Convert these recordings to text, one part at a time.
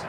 右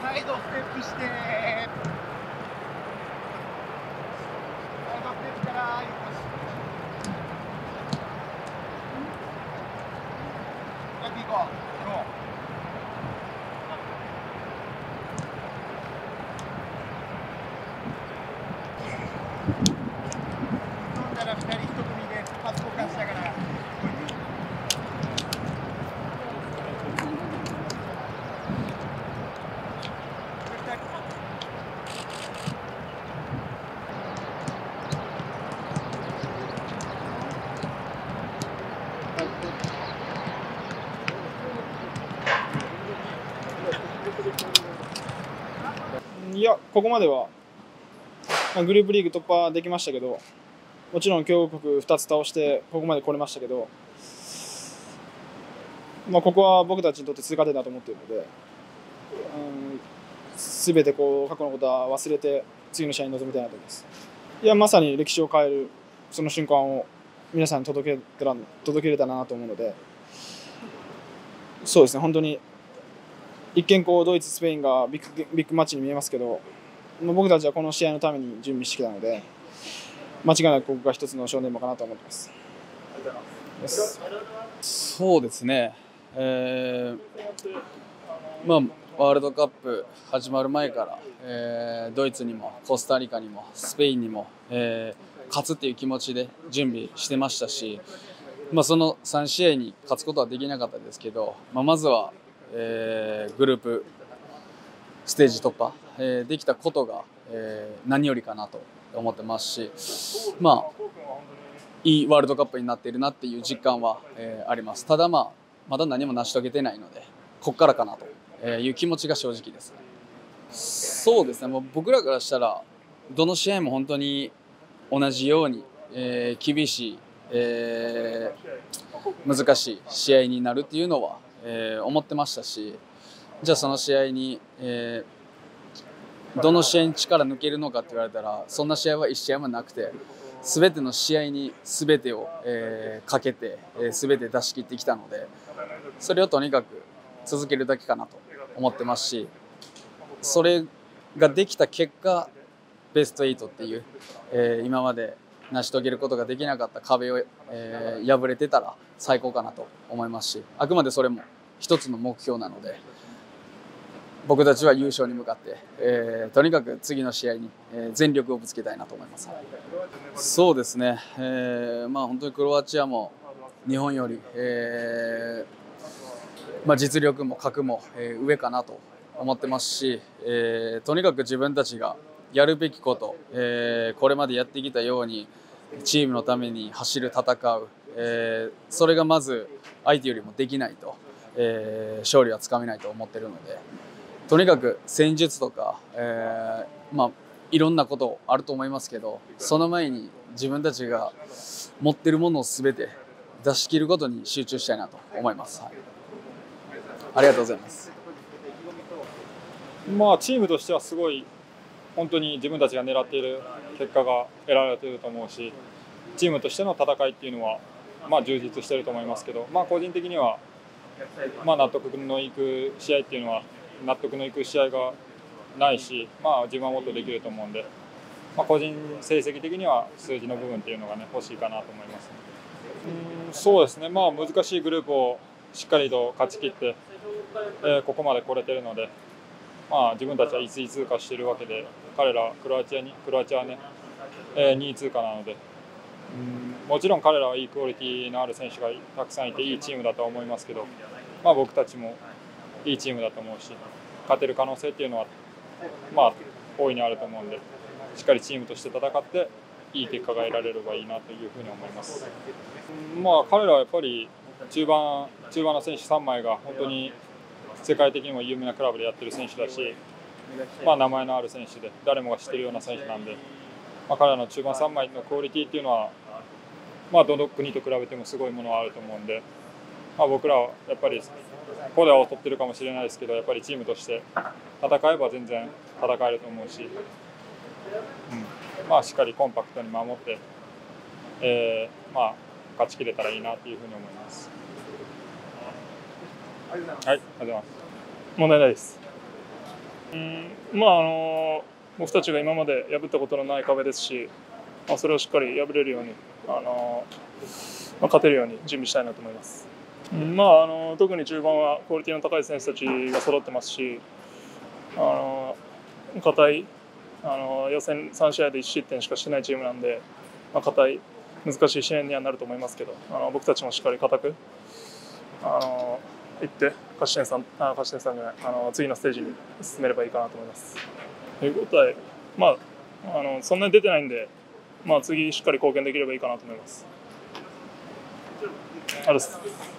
サイドステップしてサイドステップからよしやっていこう。いや、ここまではグループリーグ突破できましたけど、もちろん強豪国2つ倒してここまで来れましたけど、ここは僕たちにとって通過点だと思っているので、全てこう過去のことは忘れて次の試合に臨みたいなと思います。いや、まさに歴史を変えるその瞬間を皆さんに届けれたなと思うので、そうですね、本当に一見こうドイツ、スペインがビッグマッチに見えますけど、僕たちはこの試合のために準備してきたので、間違いなくここが一つの正念場かなと思っています。そうですね、ワールドカップ始まる前から、ドイツにもコスタリカにもスペインにも、勝つという気持ちで準備してましたし、その3試合に勝つことはできなかったですけど、まずはグループステージ突破、できたことが、何よりかなと思ってますし、いいワールドカップになっているなっていう実感は、あります。ただ、まだ何も成し遂げてないので、ここからかなという気持ちが正直ですね。そうですね、僕らからしたらどの試合も本当に同じように、厳しい、難しい試合になるっていうのは思ってましたし、じゃあその試合に、どの試合に力抜けるのかって言われたら、そんな試合は1試合もなくて、全ての試合に全てを、かけて、全て出し切ってきたので、それをとにかく続けるだけかなと思ってますし、それができた結果、ベスト8っていう、今まで成し遂げることができなかった壁を、破れてたら最高かなと思いますし、あくまでそれも一つの目標なので、僕たちは優勝に向かって、とにかく次の試合に、全力をぶつけたいなと思います。そうですね、本当にクロアチアも日本より、実力も格も、上かなと思ってますし、とにかく自分たちがやるべきこと、これまでやってきたようにチームのために走る、戦う、それがまず相手よりもできないと、勝利はつかめないと思ってるので、とにかく戦術とか、いろんなことあると思いますけど、その前に自分たちが持ってるものを全て出し切ることに集中したいなと思います。はい、ありがとうございます。チームとしてはすごい本当に自分たちが狙っている結果が得られていると思うし、チームとしての戦いっていうのは充実していると思いますけど、個人的には納得のいく試合っていうのは納得のいく試合がないし、自分はもっとできると思うんで、個人成績的には数字の部分っていうのが欲しいかなと思います。そうですね。難しいグループをしっかりと勝ち切って、ここまで来れてるので、自分たちは1位通過しているわけで、彼らクロアチアはね、2位通過なので、もちろん彼らはいいクオリティのある選手がたくさんいていいチームだとは思いますけど、僕たちもいいチームだと思うし、勝てる可能性っていうのは大いにあると思うんで、しっかりチームとして戦っていい結果が得られればいいなというふうに思います。彼らはやっぱり中盤の選手3枚が本当に世界的にも有名なクラブでやってる選手だし、名前のある選手で誰もが知ってるような選手なんで、彼らの中盤3枚のクオリティっていうのは、どの国と比べてもすごいものはあると思うんで、僕らはやっぱりここでは劣ってるかもしれないですけど、やっぱりチームとして戦えば全然戦えると思うし、しっかりコンパクトに守って、勝ち切れたらいいなというふうに思います。はい、ありがとうございます。問題ないです。僕たちが今まで破ったことのない壁ですし、それをしっかり破れるように、勝てるように準備したいなと思います。特に中盤はクオリティの高い選手たちが揃ってますし、堅い予選3試合で1失点しかしてないチームなんで、堅い難しい試合にはなると思いますけど、僕たちもしっかり堅くいって勝ち点3じゃない、次のステージに進めればいいかなと思います。手応え、そんなに出てないんで、次しっかり貢献できればいいかなと思います。ありがとうございます。